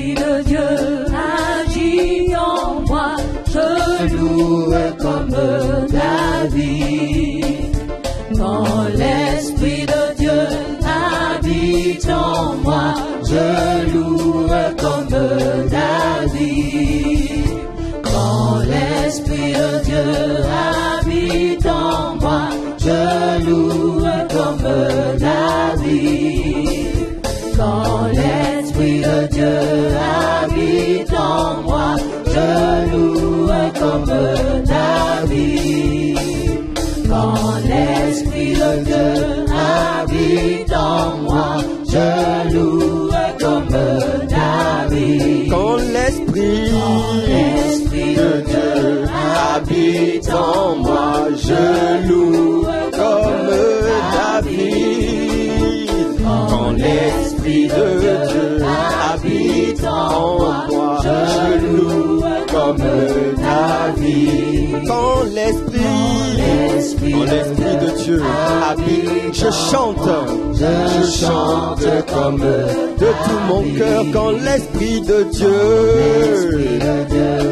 l'esprit de Dieu agit en moi, je loue comme David. Quand l'esprit de Dieu habite en moi, je loue comme David. Quand l'esprit de Dieu habite en moi, je loue comme David. Quand l'Esprit de Dieu habite en moi, je loue comme David. Quand l'Esprit de Dieu habite en moi, je loue comme David. Quand l'Esprit de Dieu habite en moi, je loue comme David. Quand l'Esprit de Dieu habite en moi, je loue comme David. Quand l'Esprit de Dieu habite, je chante, comme de tout mon cœur. Quand l'Esprit de Dieu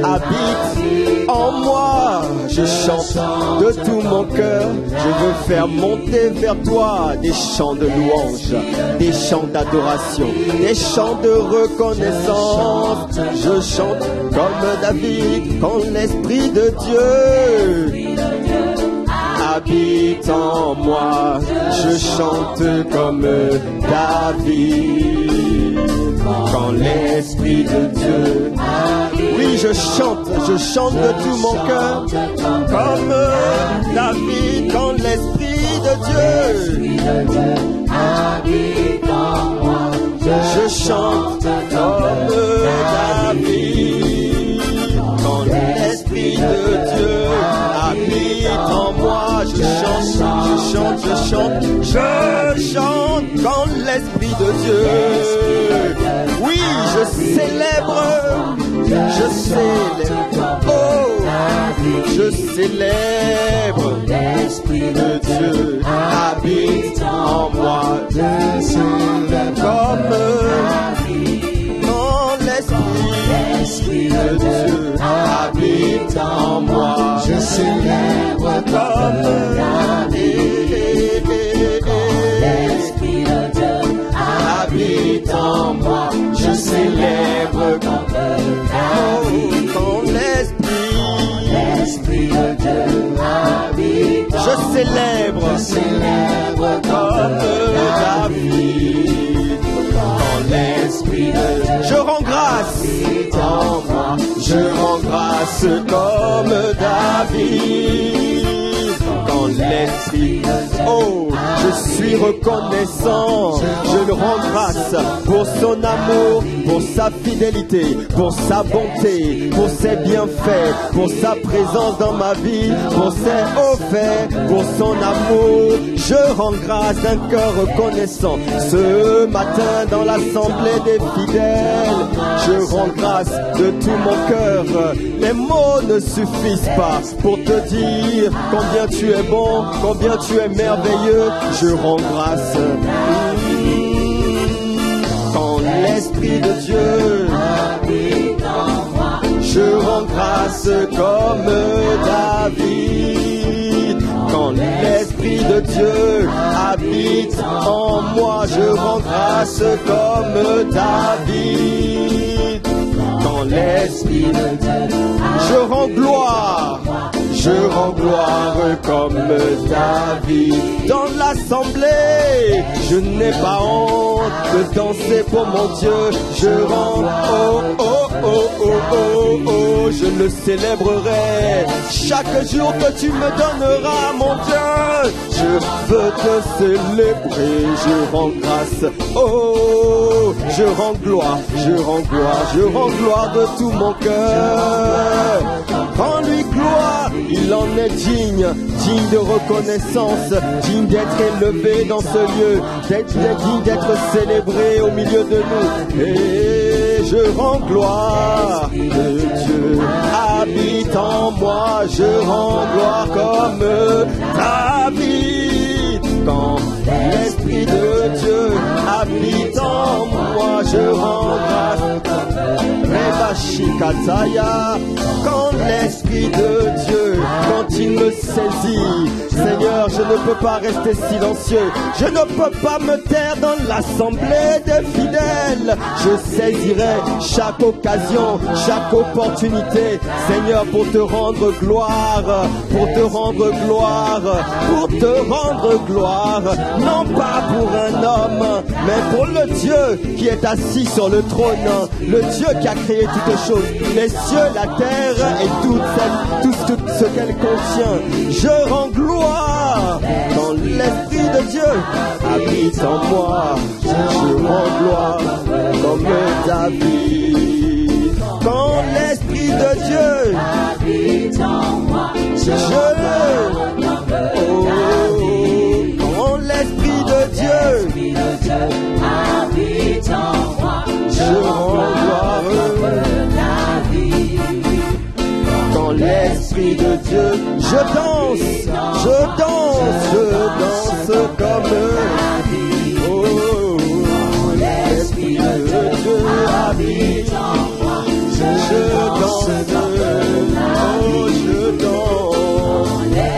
habite en moi, je chante de tout mon cœur. Je veux faire monter vers toi des chants de louange, des chants d'adoration, des chants de reconnaissance. Je chante comme David quand l'Esprit de Dieu habite en moi. Je chante comme David quand l'Esprit de Dieu. Oui, je chante de tout mon cœur comme David quand l'Esprit de Dieu habite en moi, je chante comme David. Quand l'Esprit de Dieu habite en moi, je chante quand l'Esprit de Dieu. Oui, je célèbre, l'Esprit de Dieu habite en moi, je célèbre comme l'Esprit de Dieu habite en moi, je célèbre comme l'Esprit de Dieu habite en moi, je célèbre comme l'Esprit de Dieu habite en moi, je célèbre comme David. Quand l'Esprit de Dieu, je rends grâce comme David. Quand l'Esprit, je suis reconnaissant, je le rends grâce pour son amour, pour sa fidélité, pour sa bonté, pour ses bienfaits, pour sa présence dans ma vie, pour ses offerts, pour son amour. Je rends grâce d'un cœur reconnaissant. Ce matin dans l'assemblée des fidèles, je rends grâce de tout mon cœur. Les mots ne suffisent pas pour te dire combien tu es bon, combien tu es merveilleux. Je rends grâce quand l'Esprit de Dieu habite en moi. Je rends grâce comme David quand l'Esprit de Dieu habite en moi. Je rends grâce comme David quand l'Esprit de Dieu. Je rends gloire comme David. Dans l'assemblée, je n'ai pas honte de danser pour mon Dieu. Je rends, je le célébrerai chaque jour que tu me donneras, mon Dieu. Je veux te célébrer, je rends grâce, je rends gloire de tout mon cœur. Rends-lui gloire, il en est digne de reconnaissance, digne d'être élevé dans ce lieu, digne d'être célébré au milieu de nous. Et je rends gloire, le Dieu habite en moi, je rends gloire comme David. Quand l'Esprit de Dieu habite en moi, je rends grâce. Shikataya. Quand l'Esprit de Dieu, quand il me saisit, Seigneur, je ne peux pas rester silencieux, je ne peux pas me taire dans l'assemblée des fidèles. Je saisirai chaque occasion, chaque opportunité, Seigneur, pour te rendre gloire, pour te rendre gloire, pour te rendre gloire, non pas pour un homme, mais pour le Dieu qui est assis sur le trône, le Dieu qui a créé toutes choses, les cieux, la terre et tout ce qu'elle contient. Je rends gloire quand l'Esprit de Dieu habite en moi. Je rends gloire comme David. Quand l'Esprit de Dieu habite en moi, je rends gloire comme David. Quand l'Esprit de Dieu habite en moi, je rends gloire comme David. Quand l'Esprit de Dieu, je danse comme David. Quand l'Esprit de Dieu habite en moi, je danse comme David. Quand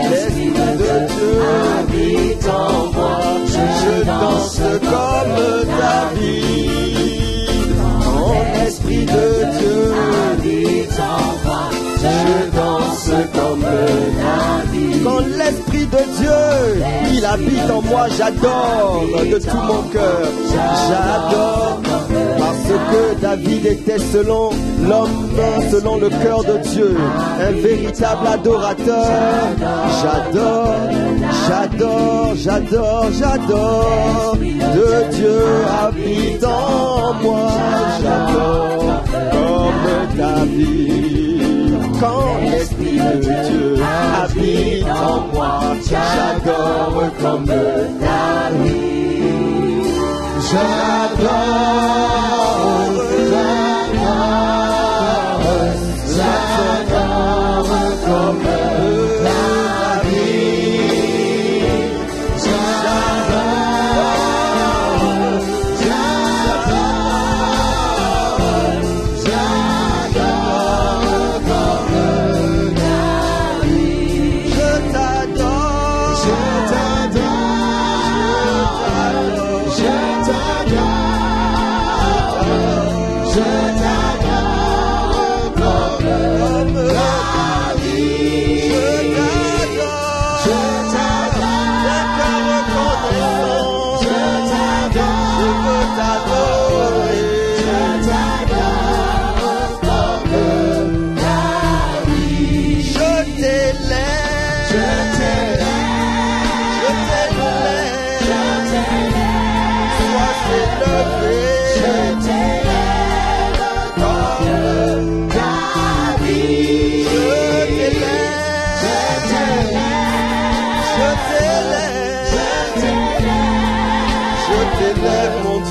l'Esprit de Dieu habite en moi, je danse comme David. Quand l'Esprit de Dieu habite en moi, je danse comme David. Quand l'Esprit de Dieu, il habite en moi, j'adore de tout mon cœur. J'adore parce que David était selon l'homme, selon le cœur de Dieu, un véritable adorateur. J'adore de Dieu habite en moi. J'adore comme David. Quand l'Esprit de Dieu habite en moi, j'adore comme David. J'adore comme David. Devant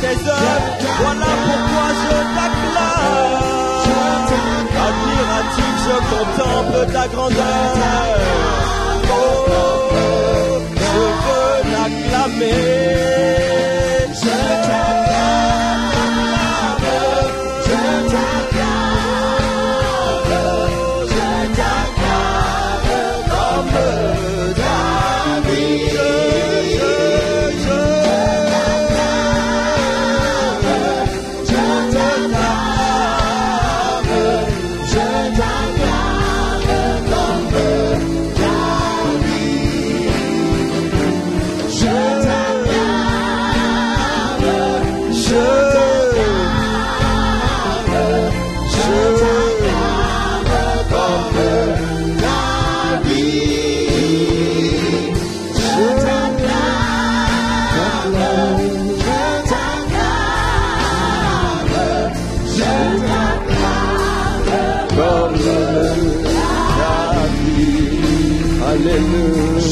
tes œuvres, voilà pourquoi je t'acclame. Admiratif, je contemple ta grandeur. Oh, je veux l'acclamer. Je t'acclame, je t'acclame, je t'acclame comme David. Je t'acclame, Alléluia.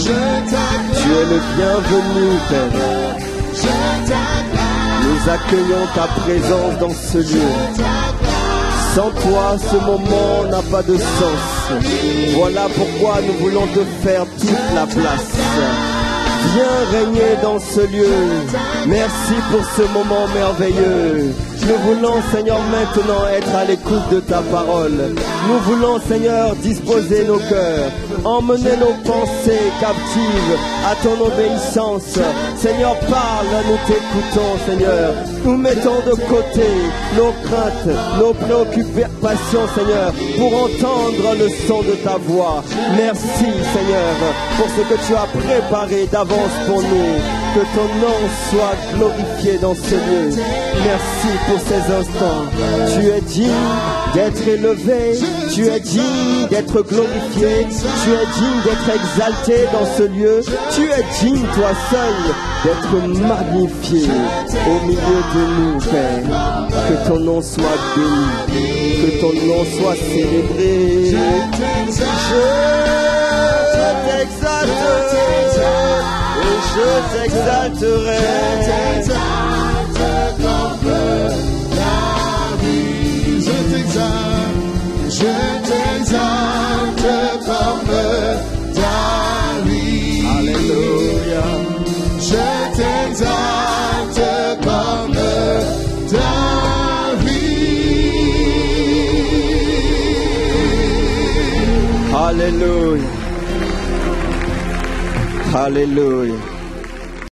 Tu es le bienvenu, Père. Nous accueillons ta présence dans ce lieu. Sans toi, ce moment n'a pas de sens. Voilà pourquoi nous voulons te faire toute la place. Viens régner dans ce lieu. Merci pour ce moment merveilleux. Nous voulons, Seigneur, maintenant être à l'écoute de ta parole. Nous voulons, Seigneur, disposer nos cœurs, emmener nos pensées captives à ton obéissance. Seigneur, parle, nous t'écoutons, Seigneur. Nous mettons de côté nos craintes, nos préoccupations, Seigneur, pour entendre le son de ta voix. Merci, Seigneur, pour ce que tu as préparé d'avance pour nous. Que ton nom soit glorifié dans ce lieu. Merci pour ces instants. Tu es digne d'être élevé. Tu es digne d'être glorifié. Tu es digne d'être exalté dans ce lieu. Tu es digne, toi seul, d'être magnifié au milieu de nous, Père. Que ton nom soit béni. Que ton nom soit célébré. Je t'exalte. Je t'exalterai. Je t'exalte quand pleut la vie. Je t'exalte quand pleut la vie. Alléluia. Je t'exalte quand pleut la vie. Alléluia. Hallelujah.